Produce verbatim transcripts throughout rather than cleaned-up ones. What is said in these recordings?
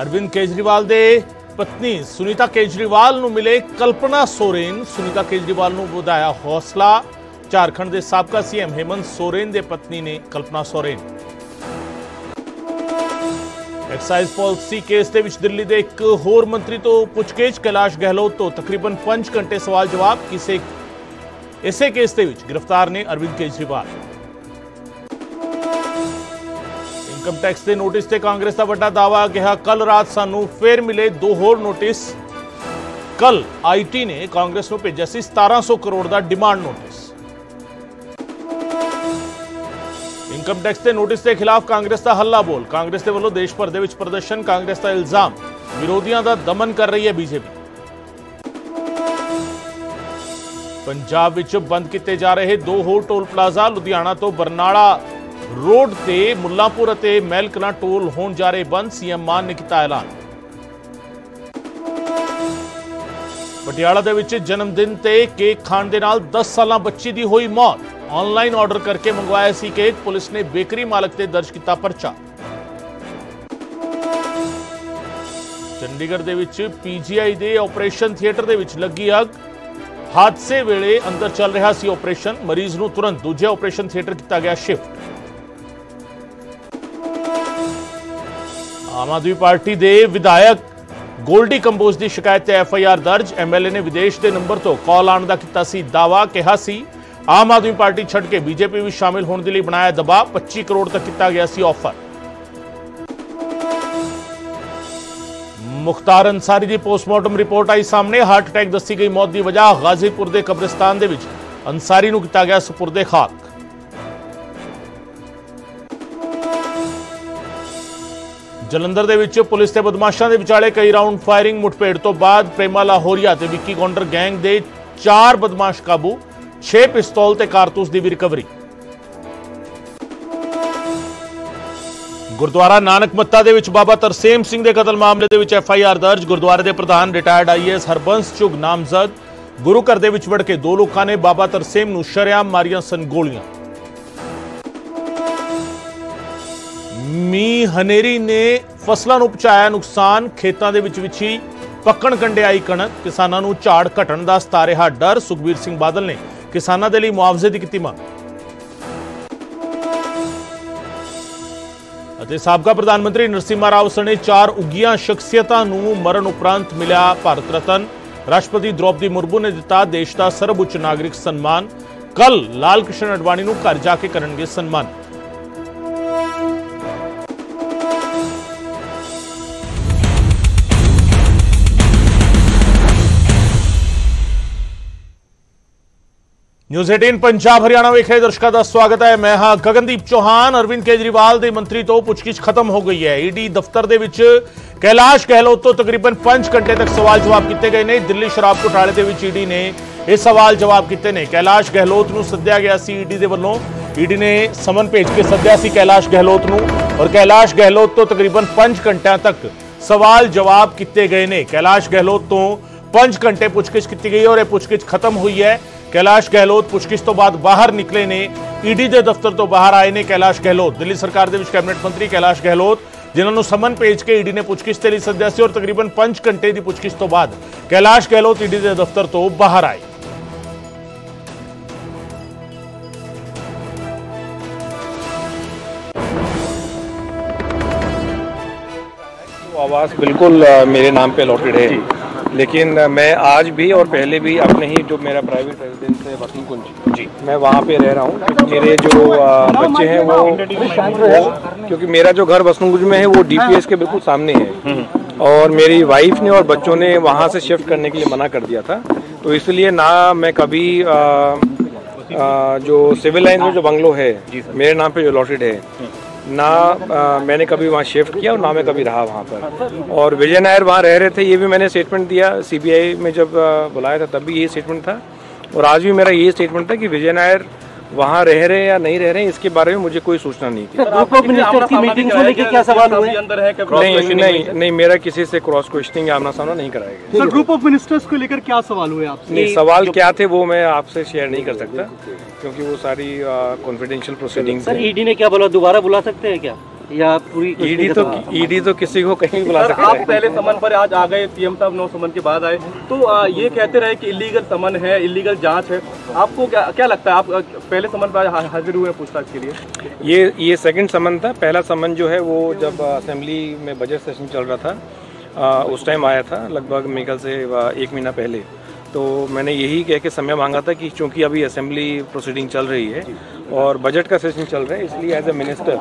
अरविंद केजरीवाल दे पत्नी सुनीता केजरीवाल ਨੂੰ मिले कल्पना सोरेन। सुनीता केजरीवाल ਨੂੰ ਵਧਾਇਆ हौसला। झारखंड के साबका सीएम हेमंत सोरेन की पत्नी ने Kalpana Soren. Excise policy case के दिल्ली के एक होर मंत्री तो पुछकेच कैलाश गहलोत तो तकरीबन पांच घंटे सवाल जवाब। किसी इसे केस के गिरफ्तार ने अरविंद केजरीवाल। इनकम टैक्स के नोटिस से कांग्रेस का बड़ा दावा, कहा कल रात सानू फिर मिले दो होर नोटिस। कल आई टी ने कांग्रेस को भेजा सी सतारा सौ करोड़ का डिमांड नोटिस। इनकम टैक्स के नोटिस के खिलाफ कांग्रेस का हल्ला बोल। कांग्रेस के वालों देश भर के प्रदर्शन, कांग्रेस का इल्जाम, विरोधियों का दमन कर रही है बीजेपी। पंजाब में बंद किए जा रहे दो होर टोल प्लाजा, लुधियाना तो बरनाला रोड से मुलापुर महलकलां टोल होने जा रहे बंद। सीएम मान ने किया ऐलान। पटियाला के जन्मदिन ते केक खाण के नाल दस साल बच्ची की हुई मौत। ऑनलाइन ऑर्डर करके मंगवाया सी केक, पुलिस ने बेकरी मालक से दर्ज किया परचा। चंडीगढ़ के पीजीआई के ऑपरेशन थिएटर के लगी अग। हादसे वेले अंदर चल रहा सी ऑपरेशन, मरीज को तुरंत दूजे ऑपरेशन थिएटर किया गया शिफ्ट। आम आदमी पार्टी के विधायक गोल्डी कंबोज की शिकायत से एफ आई आर दर्ज। एमएलए ने विदेश के नंबर तो कॉल आने का किया सी दावा, कहा सी आम आदमी पार्टी छोड़ के बीजेपी भी शामिल होने के लिए बनाया दबाव। पच्चीस करोड़ तक किया गया सी ऑफर। मुख्तार अंसारी की पोस्टमार्टम रिपोर्ट आई सामने, हार्ट अटैक दसी गई मौत की वजह। गाजीपुर के कब्रिस्तान के विच अंसारी को किया गया सुपुर्दे खाक। जलंधर के विच पुलिस के बदमाशों के विचाले कई राउंड फायरिंग। मुठभेड़ तो बाद प्रेमा लाहौरिया ते विकी गौंदर गैंग के चार बदमाश काबू। छे पिस्तौल ते कारतूस की भी रिकवरी। गुरुद्वारा नानक मत्ता दे विच बाबा तरसेम सिंह दे कतल मामले दे विच एफ आई आर दर्ज। गुरुद्वारे के प्रधान retired I S Harbans Chugh नामजद। गुरु घर के वड़ के दो लोगों ने बाबा तरसेम नूं शरेआम मारिया सन गोलियां। मीह हनेरी ने फसलों को पहुंचाया नुकसान। खेतों के विछी पक्कण कंडे आई कणक। किसानों को झाड़ घटण का सता रहा डर। सुखबीर सिंह बादल ने किसानों के लिए मुआवजे की की मांग। साबका प्रधानमंत्री नरसिम्हा राव सने चार उगियां शख्सियतां नूं मरण उपरांत मिलिया भारत रत्न। राष्ट्रपति द्रौपदी मुर्मू ने दिता देश का सर्वोच्च नागरिक सन्मान। कल लाल कृष्ण अडवाणी नूं घर जाके करनगे सन्मान। न्यूज़ अठारह पंजाब हरियाणा विखे दर्शकों का स्वागत है। मैं हाँ गगनदीप चौहान। अरविंद केजरीवाल के मंत्री तो पुछगिछ खत्म हो गई है। ईडी दफ्तर के विच कैलाश गहलोत तो तकरीबन पांच घंटे तक सवाल जवाब किए गए हैं। दिल्ली शराब घोटाले के विच ईडी ने यह सवाल जवाब किए हैं। कैलाश गहलोत को सद्या गया सी ईडी के वल्लों। ईडी ने समन भेज के सद्या सी कैलाश गहलोत को और कैलाश गहलोत तो तकरीबन पांच घंटे तक सवाल जवाब किए गए हैं। कैलाश गहलोत तो पांच घंटे पुछगिछ की गई और यह पुछगिछ खत्म हुई है। कैलाश गहलोत पुछगिछ तो बाद बाहर निकले ने। ईडी के दफ्तर तो बाहर आए ने कैलाश गहलोत। दिल्ली सरकार के विच कैबिनेट मंत्री कैलाश गहलोत जिन्होंने समन भेज के ईडी ने पुछगिछ के लिए सद्या सी और तकरीबन पांच घंटे की पुछगिछ तो बाद कैलाश गहलोत ईडी के दफ्तर तो बाहर आए। आवाज बिल्कुल मेरे नाम पे अलॉटेड है, लेकिन मैं आज भी और पहले भी अपने ही जो मेरा प्राइवेट रेजिडेंस है वकील कुंज जी, मैं वहाँ पे रह रहा हूँ। मेरे जो बच्चे हैं वो, वो क्योंकि मेरा जो घर वसुन कुंज में है वो डीपीएस के बिल्कुल सामने है और मेरी वाइफ ने और बच्चों ने वहाँ से शिफ्ट करने के लिए मना कर दिया था, तो इसलिए ना मैं कभी आ, आ, जो सिविल लाइन में जो बंगलो है मेरे नाम पर जो अलॉटेड है ना आ, मैंने कभी वहाँ शिफ्ट किया और ना मैं कभी रहा वहाँ पर। और विजय नायर वहाँ रह रहे थे, ये भी मैंने स्टेटमेंट दिया सीबीआई में जब आ, बुलाया था तब भी यही स्टेटमेंट था और आज भी मेरा यही स्टेटमेंट था कि विजय नायर वहाँ रह रहे हैं या नहीं रह रहे हैं इसके बारे में मुझे कोई सूचना नहीं थी। तो मिनिस्टर की मीटिंग को लेकर क्या सवाल हुए? नहीं नहीं नहीं, मेरा किसी से क्रॉस क्वेश्चनिंग या आमना सामना नहीं कराया गया। ग्रुप ऑफ मिनिस्टर्स को लेकर क्या सवाल हुए आपसे? नहीं, सवाल क्या थे वो मैं आपसे शेयर नहीं कर सकता क्योंकि वो सारी कॉन्फिडेंशियल प्रोसीडिंग। ईडी ने क्या बोला, दोबारा बुला सकते हैं क्या? या पूरी ईडी तो ईडी तो किसी को कहीं बुला सकती है। आप पहले समन पर आज आ गए, पीएम साहब नौ समन के बाद आए, तो आ, ये कहते रहे कि इलीगल समन है, इलीगल जांच है। आपको क्या क्या लगता है, आप पहले समन पर आज हाजिर हुए पूछताछ के लिए? ये ये सेकंड समन था। पहला समन जो है वो जब असेंबली में बजट सेशन चल रहा था आ, उस टाइम आया था, लगभग मेरे ख्याल से एक महीना पहले। तो मैंने यही कह के समय मांगा था कि चूँकि अभी असेंबली प्रोसीडिंग चल रही है और बजट का सेशन चल रहा है, इसलिए एज ए मिनिस्टर,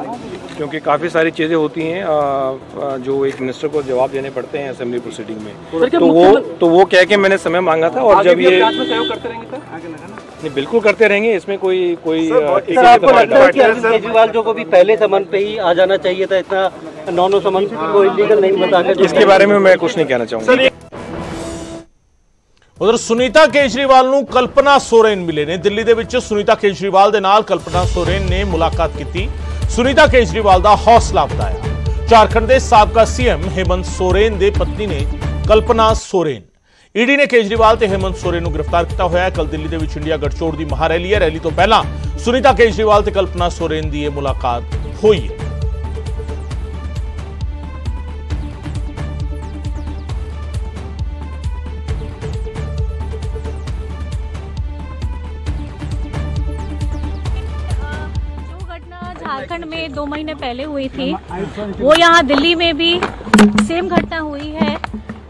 क्योंकि काफ़ी सारी चीज़ें होती हैं जो एक मिनिस्टर को जवाब देने पड़ते हैं असेंबली प्रोसीडिंग में, तो वो तो वो कह के मैंने समय मांगा था। और जब ये नहीं, बिल्कुल करते रहेंगे, इसमें कोई कोई आपको लगता है कि अरविंद केजरीवाल जो को भी पहले समन पे ही आ जाना चाहिए था, इतना नॉनो समन को इलीगल नहीं बताया? इसके बारे में मैं कुछ नहीं कहना चाहूँगा। उधर सुनीता केजरीवाल नूं कल्पना सोरेन मिले ने। दिल्ली दे विच सुनीता केजरीवाल दे नाल कल्पना सोरेन ने मुलाकात की। सुनीता केजरीवाल दा हौसला वधाया। झारखंड के साबका सीएम हेमंत सोरेन दे पत्नी ने कल्पना सोरेन। ईडी ने केजरीवाल ते हेमंत सोरेन नूं गिरफ्तार किया होया है। कल दिल्ली दे विच इंडिया गठजोड़ की महारैली है। रैली तो पहला सुनीता केजरीवाल ते कल्पना सोरेन की यह मुलाकात हुई है। झारखंड में दो महीने पहले हुई थी, वो यहाँ दिल्ली में भी सेम घटना हुई है।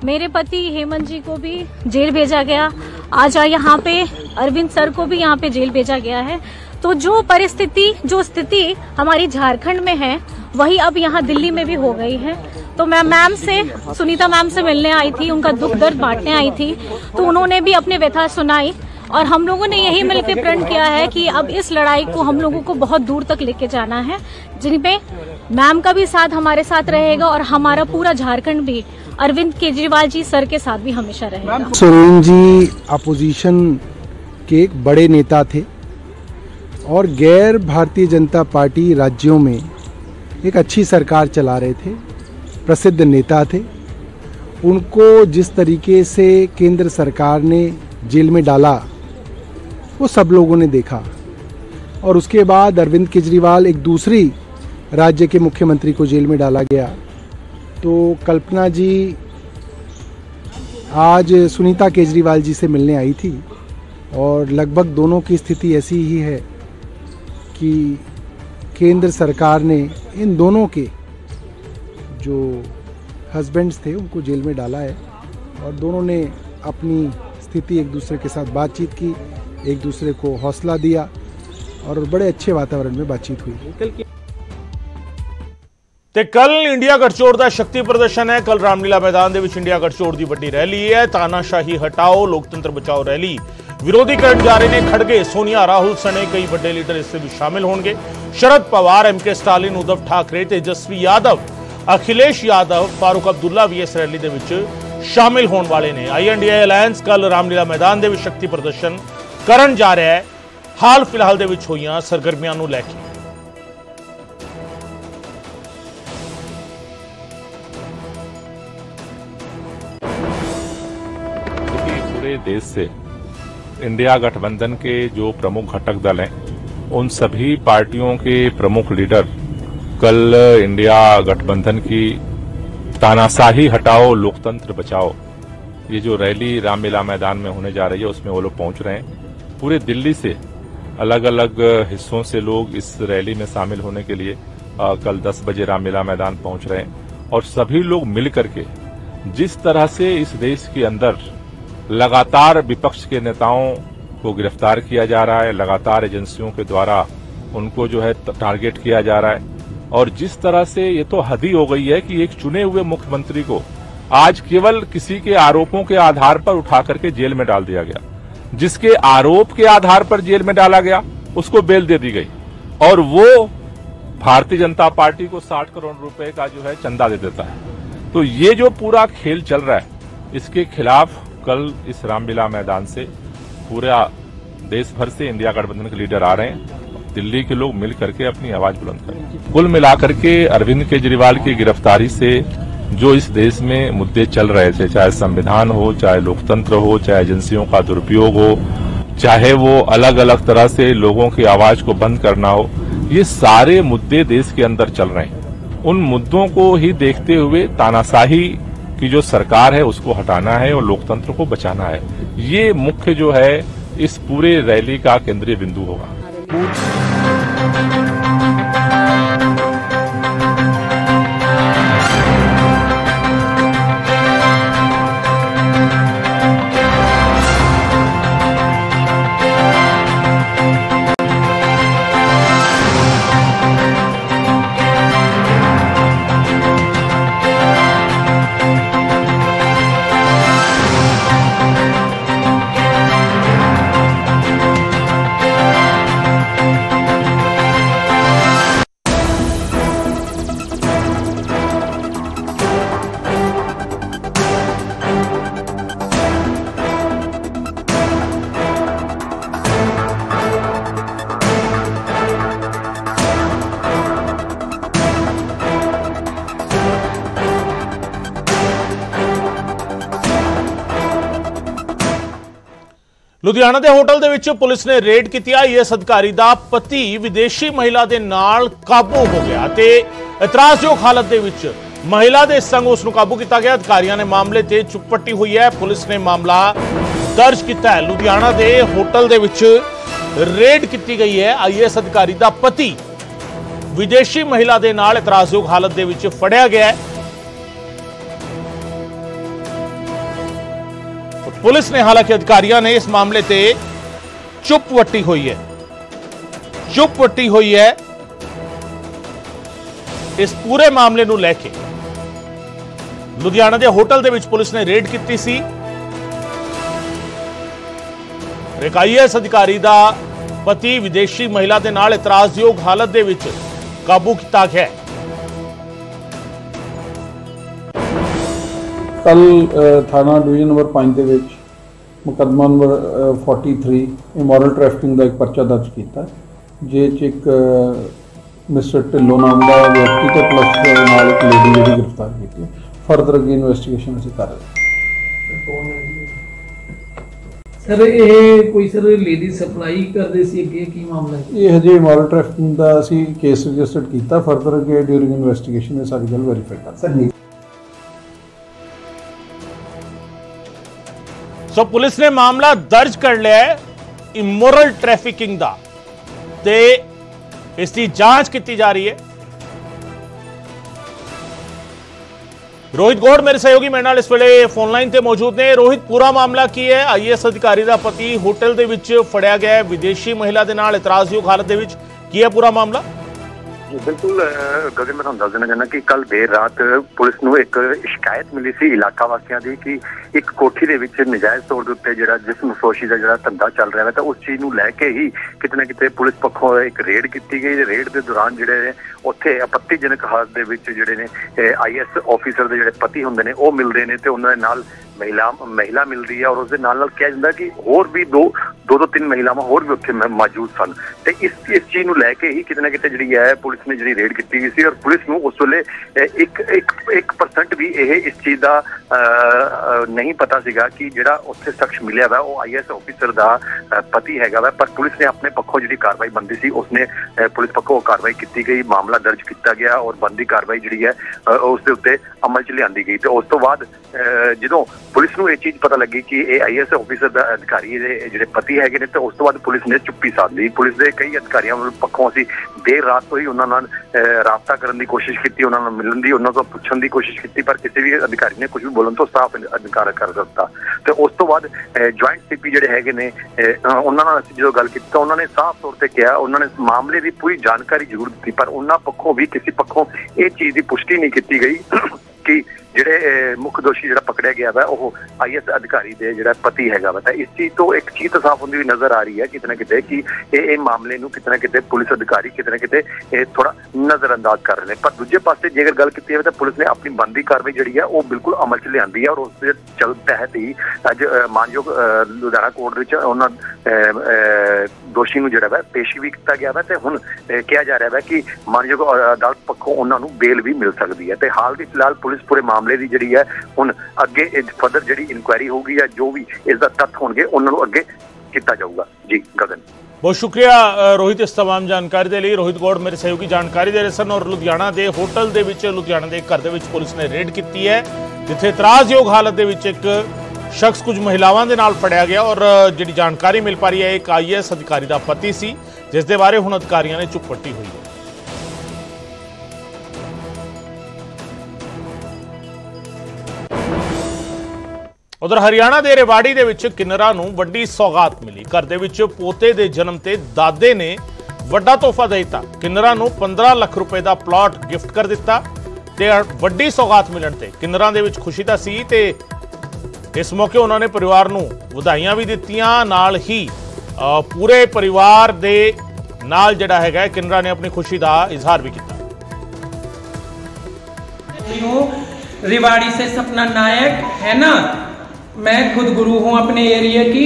मेरे पति हेमंत जी को भी जेल भेजा गया, आज यहाँ पे अरविंद सर को भी यहाँ पे जेल भेजा गया है। तो जो परिस्थिति, जो स्थिति हमारी झारखंड में है, वही अब यहाँ दिल्ली में भी हो गई है। तो मैं मैम से, सुनीता मैम से मिलने आई थी, उनका दुख दर्द बांटने आई थी, तो उन्होंने भी अपनी व्यथा सुनाई और हम लोगों ने यही मिलकर प्रण किया है कि अब इस लड़ाई को हम लोगों को बहुत दूर तक लेके जाना है, जिनमें मैम का भी साथ हमारे साथ रहेगा और हमारा पूरा झारखंड भी अरविंद केजरीवाल जी सर के साथ भी हमेशा रहेगा। सोरेन जी अपोजिशन के एक बड़े नेता थे और गैर भारतीय जनता पार्टी राज्यों में एक अच्छी सरकार चला रहे थे, प्रसिद्ध नेता थे। उनको जिस तरीके से केंद्र सरकार ने जेल में डाला वो सब लोगों ने देखा, और उसके बाद अरविंद केजरीवाल एक दूसरी राज्य के मुख्यमंत्री को जेल में डाला गया। तो कल्पना जी आज सुनीता केजरीवाल जी से मिलने आई थी और लगभग दोनों की स्थिति ऐसी ही है कि केंद्र सरकार ने इन दोनों के जो हस्बैंड्स थे उनको जेल में डाला है, और दोनों ने अपनी स्थिति एक दूसरे के साथ बातचीत की, एक दूसरे को हौसला दिया और बड़े अच्छे वातावरण में बातचीत हुई। ते कल इंडिया गठजोड़ का शक्ति प्रदर्शन है। कल रामलीला मैदान दे विच इंडिया गठजोड़ की वड्डी रैली है। तानाशाही हटाओ, लोकतंत्र बचाओ रैली विरोधी करन जा रहे ने खड़गे। सोनिया राहुल सने कई बड़े लीडर इससे भी शामिल होंगे। शरद पवार, एम के स्टालिन, उद्धव ठाकरे, तेजस्वी यादव, अखिलेश यादव, फारूक अब्दुल्ला भी इस रैली दे विच शामिल होने वाले ने। I N D I alliance कल रामलीला मैदान दे विच शक्ति प्रदर्शन करन जा रहा है। हाल फिलहाल दे विच होईयां सरगर्मियां नूं लैके पूरे देश से इंडिया गठबंधन के जो प्रमुख घटक दल हैं उन सभी पार्टियों के प्रमुख लीडर कल इंडिया गठबंधन की तानाशाही हटाओ लोकतंत्र बचाओ ये जो रैली रामलीला मैदान में होने जा रही है उसमें वो लोग पहुंच रहे हैं। पूरे दिल्ली से अलग अलग हिस्सों से लोग इस रैली में शामिल होने के लिए आ, कल दस बजे रामलीला मैदान पहुंच रहे हैं। और सभी लोग मिल करके जिस तरह से इस देश के अंदर लगातार विपक्ष के नेताओं को गिरफ्तार किया जा रहा है, लगातार एजेंसियों के द्वारा उनको जो है टारगेट किया जा रहा है, और जिस तरह से ये तो हद ही हो गई है कि एक चुने हुए मुख्यमंत्री को आज केवल किसी के आरोपों के आधार पर उठा करके जेल में डाल दिया गया। जिसके आरोप के आधार पर जेल में डाला गया उसको बेल दे दी गई और वो भारतीय जनता पार्टी को साठ करोड़ रुपए का जो है चंदा दे देता है। तो ये जो पूरा खेल चल रहा है इसके खिलाफ कल इस रामलीला मैदान से पूरा देश भर से इंडिया गठबंधन के लीडर आ रहे हैं। दिल्ली के लोग मिल करके अपनी आवाज बुलंद करें। कुल मिलाकर के अरविंद केजरीवाल की गिरफ्तारी से जो इस देश में मुद्दे चल रहे थे, चाहे संविधान हो, चाहे लोकतंत्र हो, चाहे एजेंसियों का दुरुपयोग हो, चाहे वो अलग अलग तरह से लोगों की आवाज को बंद करना हो, ये सारे मुद्दे देश के अंदर चल रहे हैं। उन मुद्दों को ही देखते हुए तानाशाही की जो सरकार है उसको हटाना है और लोकतंत्र को बचाना है। ये मुख्य जो है इस पूरे रैली का केंद्रीय बिंदु होगा। ਲੁਧਿਆਣਾ ਦੇ ਹੋਟਲ ਦੇ ਵਿੱਚ ਪੁਲਿਸ ਨੇ ਰੇਡ ਕੀਤੀ। ਆਈਐਸ ਅਧਿਕਾਰੀ ਦਾ ਪਤੀ ਵਿਦੇਸ਼ੀ ਮਹਿਲਾ ਦੇ ਨਾਲ ਕਾਬੂ ਹੋ ਗਿਆ ਤੇ ਇਤਰਾਜ਼ਯੋਗ ਹਾਲਤ ਦੇ ਵਿੱਚ ਮਹਿਲਾ ਦੇ ਸੰਗ ਉਸ ਨੂੰ ਕਾਬੂ ਕੀਤਾ ਗਿਆ। ਅਧਿਕਾਰੀਆਂ ਨੇ ਮਾਮਲੇ ਤੇ ਚੁੱਪਟੀ ਹੋਈ ਹੈ। ਪੁਲਿਸ ਨੇ ਮਾਮਲਾ ਦਰਜ ਕੀਤਾ ਹੈ। ਲੁਧਿਆਣਾ ਦੇ ਹੋਟਲ ਦੇ ਵਿੱਚ ਰੇਡ ਕੀਤੀ ਗਈ ਹੈ। ਆਈਐਸ ਅਧਿਕਾਰੀ ਦਾ ਪਤੀ ਵਿਦੇਸ਼ੀ ਮਹਿਲਾ ਦੇ ਨਾਲ ਇਤਰਾਜ਼ਯੋਗ ਹਾਲਤ ਦੇ ਵਿੱਚ ਫੜਿਆ ਗਿਆ ਹੈ। पुलिस ने हालांकि अधिकारियों ने इस मामले से चुप वटी हुई है चुप वटी हुई है इस पूरे मामले को लेके लुधियाना के होटल दे विच पुलिस ने रेड की सी। एक आईएएस अधिकारी का पति विदेशी महिला के नाल इतराजयोग हालत दे विच काबू किया गया। कल थाना डिवीजन नंबर पाँच के मुकदमा number forty three immoral trafficking का एक परचा दर्ज किया। जिस एक मिस्टर ढिल्लो नाम का व्यक्ति तो प्लस एक लेडी जी गिरफ्तार की। फर्दर अगे इन्वेस्टिगेशन असं कर रहे। सर ये कोई सर लेडी सप्लाई करते सी अगे की मामला ये हजे इमोरल ट्रैफिकिंग का असी केस रजिस्टर्ड किया। फर्दर अगे ड्यूरिंग इन्वेस्टिगेशन ये सारी गल वेरीफाई कर सकते। तो पुलिस ने मामला दर्ज कर लिया इमोरल ट्रैफिकिंग दा ते इसकी जांच की जा रही है। रोहित गौड़ मेरे सहयोगी मेरे नाल इस वेले फोनलाइन ते मौजूद ने। रोहित, पूरा मामला की है? आईएएस अधिकारी का पति होटल दे विच फड़िया गया है विदेशी महिला के नाल इतराजयोग हालत दे विच, की है पूरा मामला? बिल्कुल गगन, मैं तुहानू दस देना चाहना कि कल देर रात पुलिस नू एक शिकायत मिली सी इलाका वासियों की कि एक कोठी दे विच नजायज़ तौर के उत्ते जिहड़ा जिस्मफरोशी दा जिहड़ा धंधा चल रहा है। तो उस चीज़ नू लैके ही कितने कितने पुलिस पक्षों एक रेड की गई। रेड के दौरान जिहड़े उत्थे आपत्तिजनक हालत दे विच जिहड़े ने आईएएस ऑफिसर दे जिहड़े पति हुंदे ने ओह मिलदे ने ते उन्हां दे नाल महिला महिला मिल रही है और उसके नाल नाल कहा जाता कि होर भी दो दो दो तीन महिलावान होर भी उत्थे मौजूद सन। तो इस इस चीज़ को लैके ही कितने ना कितने जी है पुलिस ने जी रेड की गई सी और पुलिस नूं उस वेले एक एक एक परसेंट भी यह इस चीज़ का नहीं पता सीगा कि जिहड़ा उत्थे शख्स मिलिया वा वो आई एस ऑफिसर का पति हैगा वा। पर पुलिस ने अपने पक्षों जी कार्रवाई बनती सी उसने पुलिस पक्षों कार्रवाई की गई। मामला दर्ज किया गया और बनती कार्रवाई जी है उसके उत्ते अमल च लिआंदी गई। तो उस तो बाद जो पुलिस को यह चीज़ पता लगी कि यह आई एस ऑफिसर का अधिकारी जो पति है तो उस तो बाद पुलिस ने चुप्पी साध ली। पुलिस के कई अधिकारियों पक्षों असी देर रात तो ही उन्होंने राबता करने की कोशिश की, उन्होंने मिलने की, उन्होंने पूछने की कोशिश की, पर किसी भी अधिकारी ने कुछ भी बोलने तो साफ इनकार कर दिता। तो उस तो बाद ज्वाइंट सी पी जोड़े है ने उन्होंने अस जो गल की तो उन्होंने साफ तौर पर कहा उन्होंने मामले की पूरी जानकारी जरूर दी पर उन्होंने पक्षों भी किसी पक्षों ये चीज़ की पुष्टि नहीं की गई कि ਜਿਹੜੇ ਮੁੱਖ ਦੋਸ਼ੀ ਜਿਹੜਾ ਪਕੜਿਆ ਗਿਆ ਵਾ ਉਹ ਆਈਐਸ ਅਧਿਕਾਰੀ ਦੇ ਜਿਹੜਾ ਪਤੀ ਹੈਗਾ ਵਾ। ਤਾਂ ਇਸ ਚੀਜ਼ ਤੋਂ ਇੱਕ ਚੀਜ਼ ਤਾਂ ਸਾਫ਼ ਹੁੰਦੀ ਵੀ ਨਜ਼ਰ ਆ ਰਹੀ ਹੈ ਕਿਤੇ ਨਾ ਕਿਤੇ ਕਿ ਇਹ ਇਹ ਮਾਮਲੇ ਨੂੰ ਕਿਤੇ ਨਾ ਕਿਤੇ ਪੁਲਿਸ ਅਧਿਕਾਰੀ ਕਿਤੇ ਨਾ ਕਿਤੇ ਇਹ ਥੋੜਾ ਨਜ਼ਰਅੰਦਾਜ਼ ਕਰ ਰਹੇ ਨੇ। ਪਰ ਦੂਜੇ ਪਾਸੇ ਜੇਕਰ ਗੱਲ ਕੀਤੀ ਜਾਵੇ ਤਾਂ ਪੁਲਿਸ ਨੇ ਆਪਣੀ ਬਣਦੀ ਕਾਰਵਾਈ ਜਿਹੜੀ ਹੈ ਉਹ ਬਿਲਕੁਲ ਅਮਲ 'ਚ ਲਿਆਂਦੀ ਹੈ ਔਰ ਉਸ ਦੇ ਚਲ ਤਹਿਤ ਹੀ ਅੱਜ ਮਾਨਯੋਗ ਲੁਧਿਆਣਾ ਕੋਰਟ ਵਿੱਚ ਉਹਨਾਂ ਦੋਸ਼ੀ ਨੂੰ ਜਿਹੜਾ ਵਾ ਪੇਸ਼ੀ ਵੀ ਕੀਤਾ ਗਿਆ ਵਾ ਤੇ ਹੁਣ ਕਿਹਾ ਜਾ ਰਿਹਾ ਵਾ ਕਿ ਮਾਨਯੋਗ ਅਦਾਲਤ ਪੱਖੋਂ ਉਹਨਾਂ ਨੂੰ ਬੇਲ ਵੀ ਮਿਲ ਸਕਦੀ ਹੈ। ਤੇ ਹਾਲ ਦੀ ਫਿਲਹਾਲ ਪੁਲਿਸ ਪੂਰੇ मामले की जी है हम अगे फर्दर जी इनकुआरी होगी या जो भी इसका तथ्य होंगे उन्होंने अगे किया जाऊगा। जी गगन। बहुत शुक्रिया रोहित इस तमाम जानकारी के लिए। रोहित गौड़ मेरे सहयोगी जानकारी दे रहे सन। और लुधियाना के होटल के विच लुधियाना के घर के विच पुलिस ने रेड की है, जिथे एतराजयोग हालत के विच एक शख्स कुछ महिलावां दे नाल फड़िया गया। और जिहड़ी जानकारी मिल पा रही है एक आई ए एस अधिकारी का पति सी, जिस दे बारे हुण अधिकारियों ने चुप पट्टी हुई है। उधर हरियाणा के रेवाड़ी दे विच किन्नरां नूं वड्डी सौगात मिली। घर दे विच पोते दे जन्म ते दादे ने वड्डा तोहफा देता। किन्नरां नूं पंद्रह लाख रुपए का प्लॉट गिफ्ट कर दिता ते वड्डी सौगात मिलण ते किन्नरां दे विच खुशी दा सी ते इस मौके उन्होंने परिवार नूं वधाइयां भी दित्तियां। नाल ही पूरे परिवार दे नाल जिहड़ा हैगा किन्नरां ने अपनी खुशी का इजहार भी किया। रेवाड़ी से सपना नायक है ना, मैं खुद गुरु हूँ अपने एरिया की।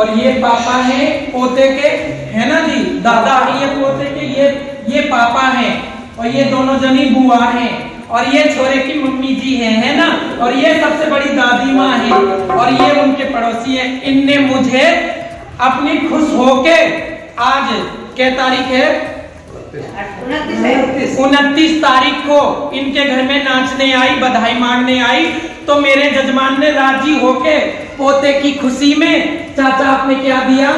और ये पापा हैं पोते के, है ना जी, दादा ये पोते के, ये ये पापा हैं और ये दोनों जनी बुआ हैं और ये छोरे की मम्मी जी हैं, है ना। और ये सबसे बड़ी दादी माँ है और ये उनके पड़ोसी हैं। इनने मुझे अपनी खुश होके आज क्या तारीख है, उनतीस तारीख को इनके घर में नाचने आई, बधाई मांगने आई, तो मेरे जजमान ने राजी होके पोते की खुशी में, चाचा आपने क्या दिया?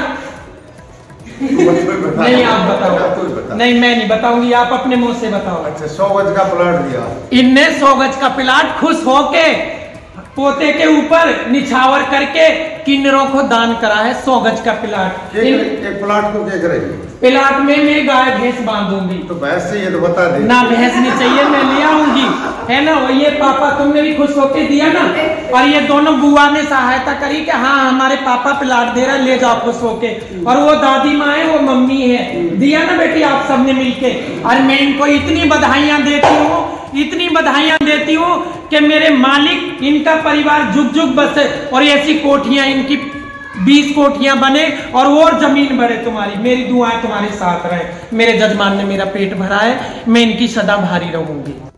नहीं आप बताओ। नहीं मैं नहीं बताऊंगी, आप अपने मुंह से बताओ। अच्छा, सौ गज का प्लाट दिया। इनने सौ गज का प्लाट खुश होके पोते के ऊपर निछावर करके किन्नरों को दान करा है। सौ गज का प्लाट, एक, एक प्लाट को क्या करेगी? प्लाट में मैं गाय भैंस बांधूंगी। तो भैंस चाहिए तो बता दे ना। भैंस नहीं चाहिए, मैं ले आऊंगी, है ना। और ये पापा तुमने भी खुश होके दिया ना। और ये दोनों बुआ ने सहायता करी कि हाँ हमारे पापा प्लाट दे रहा, ले जाओ खुश होके। और वो दादी माँ है, वो मम्मी है, दिया ना बेटी आप सबने मिलके। और मैं इनको इतनी बधाइयाँ देती हूँ, इतनी बधाइयाँ देती हूँ कि मेरे मालिक इनका परिवार जुग जुग बसे और ऐसी कोठियां इनकी बीस कोठियां बने और और जमीन बढ़े तुम्हारी। मेरी दुआएं तुम्हारे साथ रहे। मेरे जजमान ने मेरा पेट भरा है, मैं इनकी सदा भारी रहूंगी।